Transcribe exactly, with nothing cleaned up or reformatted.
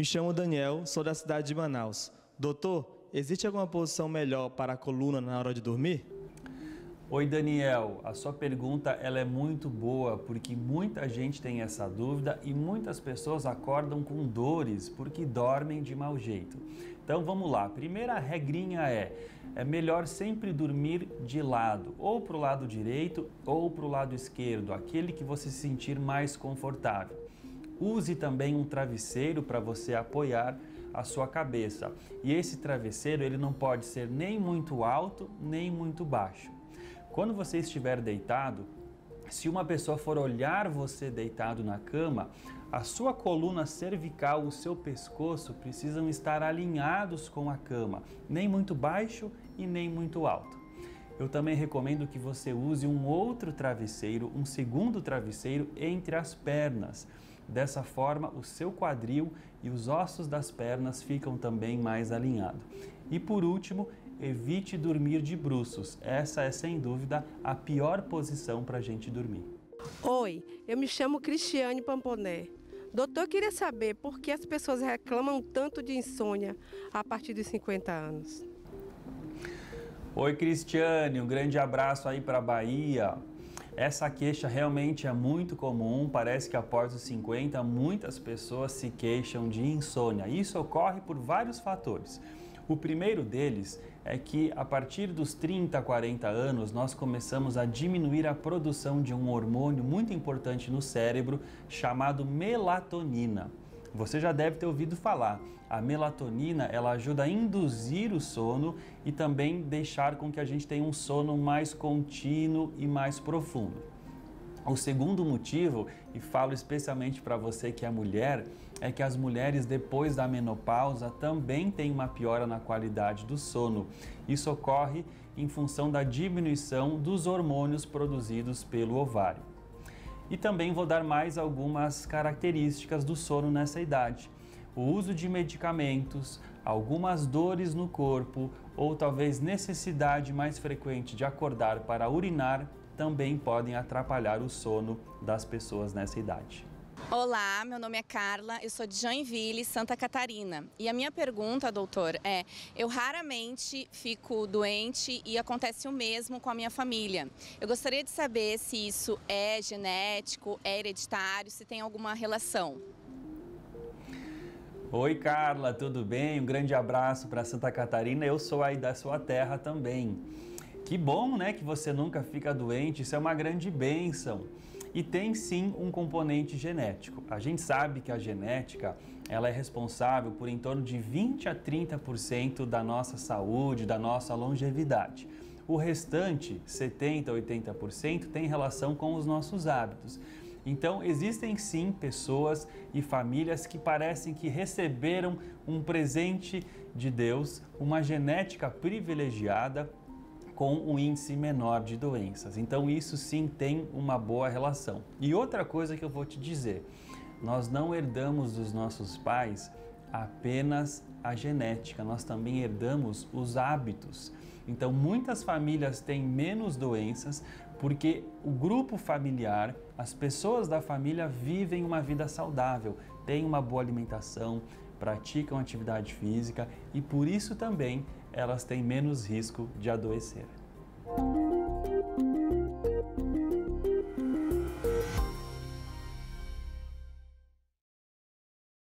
Me chamo Daniel, sou da cidade de Manaus. Doutor, existe alguma posição melhor para a coluna na hora de dormir? Oi, Daniel. A sua pergunta ela é muito boa, porque muita gente tem essa dúvida e muitas pessoas acordam com dores porque dormem de mau jeito. Então, vamos lá. A primeira regrinha é, é melhor sempre dormir de lado, ou para o lado direito ou para o lado esquerdo, aquele que você se sentir mais confortável. Use também um travesseiro para você apoiar a sua cabeça. E esse travesseiro ele não pode ser nem muito alto, nem muito baixo. Quando você estiver deitado, se uma pessoa for olhar você deitado na cama, a sua coluna cervical, o seu pescoço precisam estar alinhados com a cama, nem muito baixo e nem muito alto. Eu também recomendo que você use um outro travesseiro, um segundo travesseiro entre as pernas. Dessa forma, o seu quadril e os ossos das pernas ficam também mais alinhados. E por último, evite dormir de bruços. Essa é, sem dúvida, a pior posição para a gente dormir. Oi, eu me chamo Cristiane Pamponé. Doutor, eu queria saber por que as pessoas reclamam tanto de insônia a partir dos cinquenta anos. Oi, Cristiane, um grande abraço aí para a Bahia. Essa queixa realmente é muito comum, parece que após os cinquenta, muitas pessoas se queixam de insônia. Isso ocorre por vários fatores. O primeiro deles é que a partir dos trinta, quarenta anos, nós começamos a diminuir a produção de um hormônio muito importante no cérebro chamado melatonina. Você já deve ter ouvido falar. A melatonina, ela ajuda a induzir o sono e também deixar com que a gente tenha um sono mais contínuo e mais profundo. O segundo motivo, e falo especialmente para você que é mulher, é que as mulheres depois da menopausa também têm uma piora na qualidade do sono. Isso ocorre em função da diminuição dos hormônios produzidos pelo ovário. E também vou dar mais algumas características do sono nessa idade. O uso de medicamentos, algumas dores no corpo ou talvez necessidade mais frequente de acordar para urinar também podem atrapalhar o sono das pessoas nessa idade. Olá, meu nome é Carla, eu sou de Joinville, Santa Catarina. E a minha pergunta, doutor, é: eu raramente fico doente e acontece o mesmo com a minha família. Eu gostaria de saber se isso é genético, é hereditário, se tem alguma relação. Oi, Carla, tudo bem? Um grande abraço para Santa Catarina, eu sou aí da sua terra também. Que bom, né, que você nunca fica doente, isso é uma grande bênção. E tem sim um componente genético. A gente sabe que a genética ela é responsável por em torno de vinte a trinta por cento da nossa saúde, da nossa longevidade. O restante, setenta a oitenta por cento, tem relação com os nossos hábitos. Então, existem sim pessoas e famílias que parecem que receberam um presente de Deus, uma genética privilegiada, com um índice menor de doenças. Então isso sim tem uma boa relação. E outra coisa que eu vou te dizer, nós não herdamos dos nossos pais apenas a genética, nós também herdamos os hábitos. Então muitas famílias têm menos doenças porque o grupo familiar, as pessoas da família vivem uma vida saudável, têm uma boa alimentação, praticam atividade física e por isso também elas têm menos risco de adoecer.